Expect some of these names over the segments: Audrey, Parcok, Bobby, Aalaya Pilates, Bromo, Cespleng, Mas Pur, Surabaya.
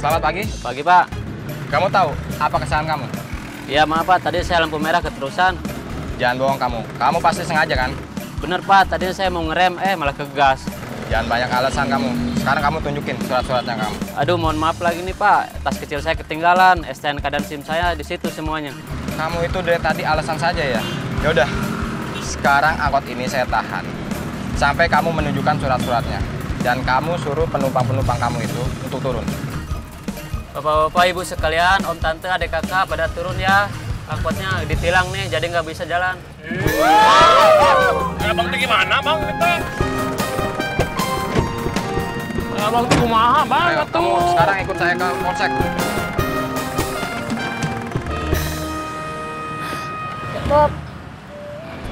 Selamat pagi. Pagi, Pak. Kamu tahu apa kesalahan kamu? Iya, maaf, Pak. Tadi saya lampu merah keterusan. Jangan bohong kamu. Kamu pasti sengaja, kan? Bener, Pak. Tadi saya mau ngerem, malah kegas. Jangan banyak alasan kamu. Sekarang kamu tunjukin surat-suratnya kamu. Aduh, mohon maaf lagi nih, Pak. Tas kecil saya ketinggalan. STNK dan SIM saya di situ semuanya. Kamu itu dari tadi alasan saja, ya? Yaudah, sekarang angkot ini saya tahan. Sampai kamu menunjukkan surat-suratnya. Dan kamu suruh penumpang-penumpang kamu itu untuk turun. Bapak-bapak, ibu sekalian, om, tante, adik, kakak pada turun ya. Angkotnya ditilang nih, jadi nggak bisa jalan. Abang ini gimana, Bang? Abang itu kumaha banget tuh. Sekarang ikut saya ke polsek. Bob,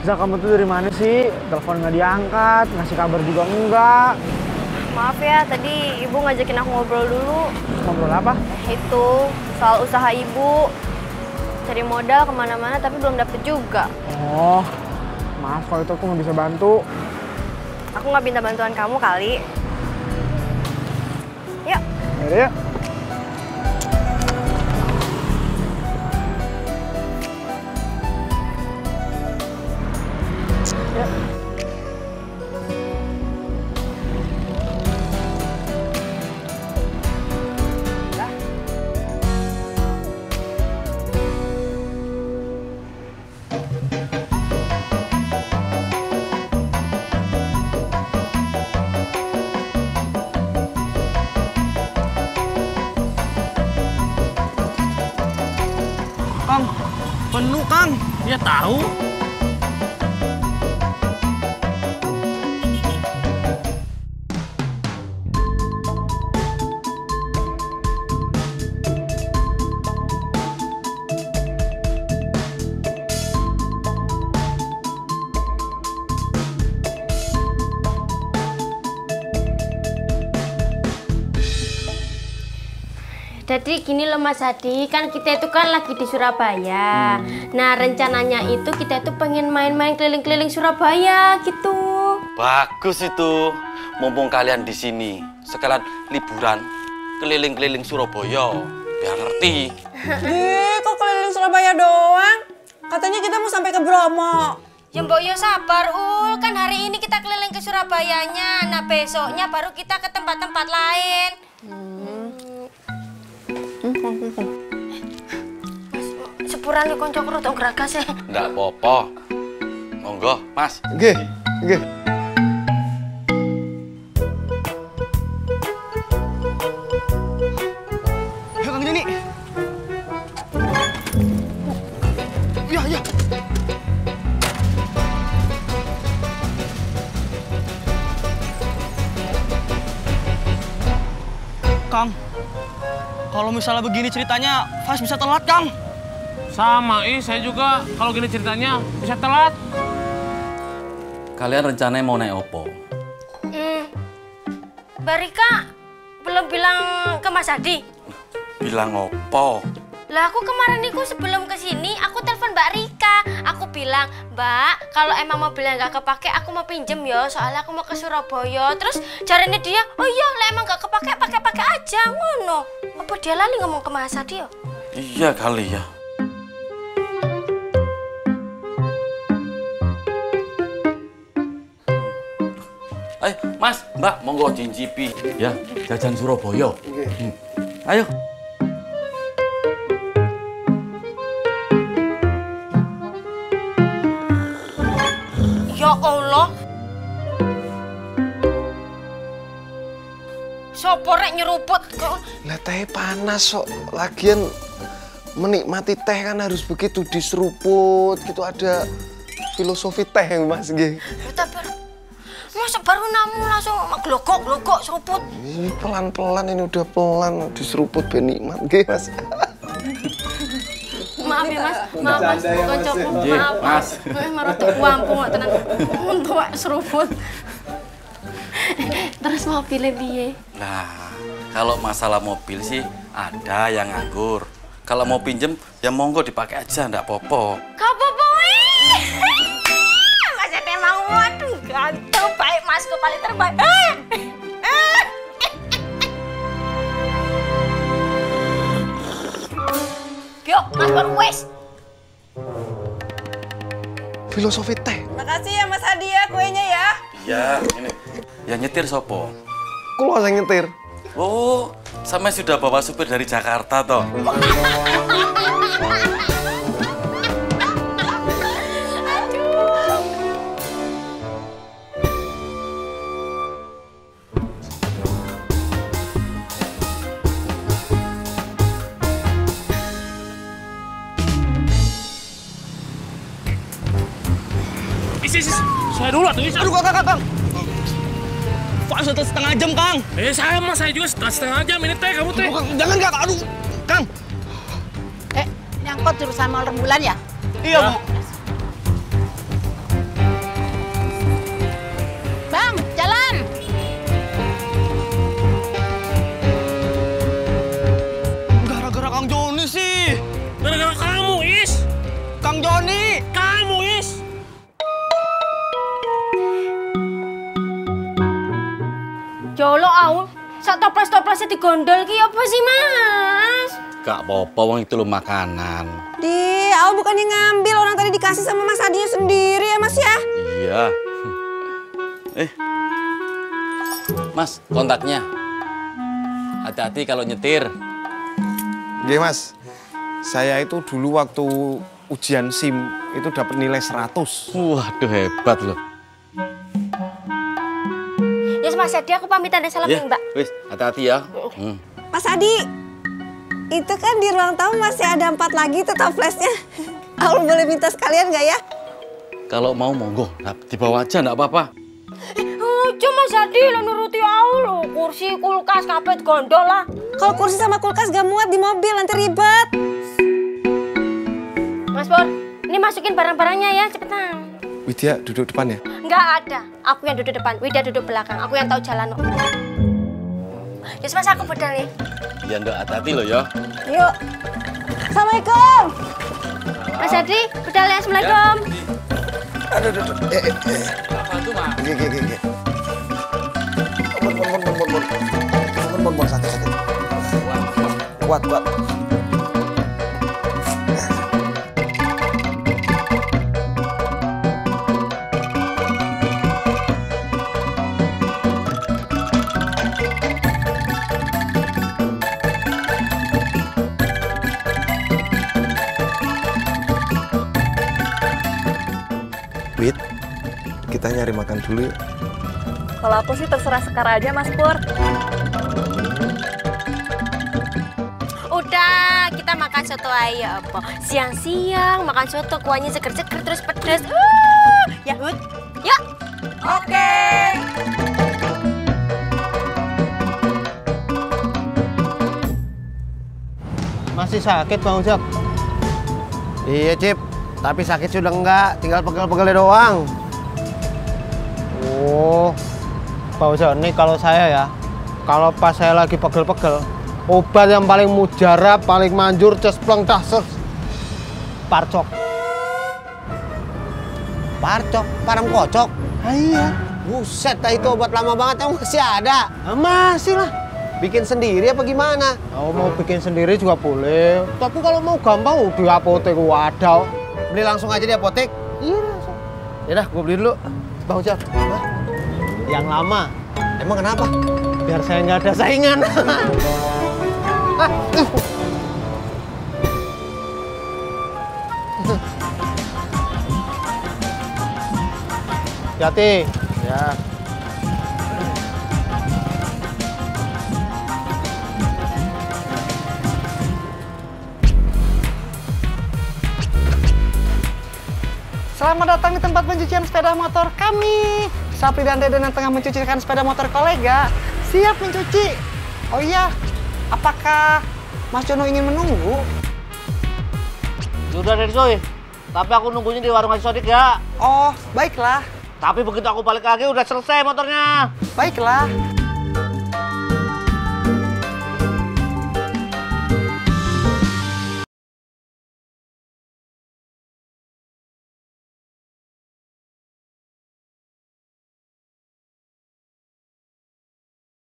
Zak, kamu tuh dari mana sih? Telepon nggak diangkat, ngasih kabar juga enggak. Maaf ya, tadi ibu ngajakin aku ngobrol dulu. Ngobrol apa? Itu, soal usaha ibu. Cari modal kemana-mana tapi belum dapet juga. Oh, maaf kalau itu aku nggak bisa bantu. Aku nggak minta bantuan kamu kali. Yuk. Yuk. Penuh, Kang. Dia tahu. Jadi gini loh Mas Hadi, kan kita itu kan lagi di Surabaya. Nah rencananya itu kita itu pengen main-main keliling-keliling Surabaya gitu. Bagus itu, mumpung kalian di sini sekalian liburan keliling-keliling Surabaya, biar ngerti. Kok keliling Surabaya doang? Katanya kita mau sampai ke Bromo. Ya Mbok Yo sabar Ul, kan hari ini kita keliling ke Surabayanya, nah besoknya baru kita ke tempat-tempat lain. Sepurane konco kroto gragas e. Enggak apa-apa. Monggo, Mas. Nggih, nggih. Ayo Kang Joni. Ya, ya. Kang, kalau misalnya begini ceritanya, Fas bisa telat, Kang. Sama, saya juga kalau gini ceritanya bisa telat. Kalian rencananya mau naik opo? Barika belum bilang ke Mas Hadi. Bilang opo? Lah aku kemarin niku sebelum kesini, aku telepon Mbak Rika. Aku bilang, Mbak, kalau emang mobilnya nggak kepake, aku mau pinjem ya. Soalnya aku mau ke Surabaya. Terus jarene dia, oh iya, lah emang nggak kepake, pakai-pakai aja, ngono. Apa dia lali ngomong ke Mas Hadi ya? Iya kali ya. Ayo, Mas, Mbak, monggo cincipi ya, jajan Surabaya. Ayo. Ya Allah. Sopo rek nyeruput kok. Lah teh panas sok. Lagian menikmati teh kan harus begitu diseruput. Gitu ada filosofi teh, Mas nggih. Masa baru namu langsung glogok-glogok seruput. Ini pelan-pelan, ini udah pelan diseruput biar nikmat, nggih, Mas. Maaf ya, Mas. Maaf, Mas. Kocokku, maaf, Mas. Kowe marotok wampung kok tenan. Untuk seruput. Terus mobilnya piye? Nah, kalau masalah mobil sih ada yang nganggur. Kalau mau pinjem ya monggo dipakai aja, ndak popo. Kau popo. Mas ada mau waduh ganteng. Masku paling terbaik. Lapor wes. Filosofi teh. Makasih ya Mas Hadi ya kuenya ya. Iya, ini. Yang nyetir sopo? Kulo yang nyetir. Oh, sama sudah bawa supir dari Jakarta toh. Saya dulu atuh. Aduh, Kang. Pak, sudah setengah jam, Kang. Saya juga setengah jam ini teh kamu teh. Jangan, Kak. Aduh, Kang. Ini angkot jurusan Mall Rembulan ya? Iya, Bu. Bang, jalan. Gara-gara Kang Joni sih. Gara-gara kamu, Is. Kang Joni. Kamu, Is. Jolo aul, sak toples-toplesnya digondol ki apa sih, Mas? Gak apa-apa, wong itu lo makanan. Di, aul bukannya ngambil, orang tadi dikasih sama Mas Adinya sendiri ya, Mas ya? Iya. Mas, kontaknya. Hati-hati kalau nyetir. Iya, Mas. Saya itu dulu waktu ujian SIM itu dapat nilai 100. Waduh, hebat loh. Mas Adi, aku pamitan dan salam Mbak. Wis, hati-hati ya. Mas Adi, itu kan di ruang tamu masih ada 4 lagi tetap flashnya. Aku boleh minta sekalian nggak ya? Kalau mau monggo, dibawa aja nggak apa-apa. Cuma Mas Adi, lo nuruti aku lo. Kursi, kulkas, kabel, gondol lah. Kalau kursi sama kulkas gak muat di mobil, nanti ribet. Mas Pur, ini masukin barang-barangnya ya, cepetan. Widya duduk depan ya? Nggak ada. Aku yang duduk depan, Widya duduk belakang. Aku yang tahu jalan. Yus Mas, aku bedal nih. Ya ndak hati-hati loh ya. Yuk. Assalamualaikum. Mas Adi, bedal ya. Assalamualaikum. Aduh, duduk. Apa itu, Mas? Gini. Bon, sakit. Kuat. Wit, kita nyari makan dulu ya. Kalau aku sih terserah sekarang aja, Mas Pur. Udah, kita makan soto aja apa? Siang-siang makan soto, kuahnya seger-seger terus pedes. Ya, Wit. Yuk. Oke. Masih sakit, Bang Jack? Iya, Cip. Tapi sakit sudah enggak, tinggal pegel-pegelnya doang. Oh, Pak Ujon, ini kalau saya ya, kalau pas saya lagi pegel-pegel, obat yang paling mujarab, paling manjur, cespleng, dasar, parcok. Parcok? Parang kocok? Iya. Buset, itu obat lama banget, masih ada? Masih lah. Bikin sendiri apa gimana? Oh, mau bikin sendiri juga boleh. Tapi kalau mau gampang, di apotek wadah. Beli langsung aja di apotek? Iya langsung. Yaudah, gue beli dulu. Bang Ujar. Yang lama. Emang kenapa? Biar saya nggak ada saingan. Hati-hati. Ya. Selamat datang di tempat pencucian sepeda motor kami. Sapri dan Deden yang tengah mencucikan sepeda motor kolega, siap mencuci. Oh iya, apakah Mas Jono ingin menunggu? Sudah, Den Soy. Tapi aku nunggunya di warung Haji Sodik ya. Oh, baiklah. Tapi begitu aku balik lagi udah selesai motornya. Baiklah.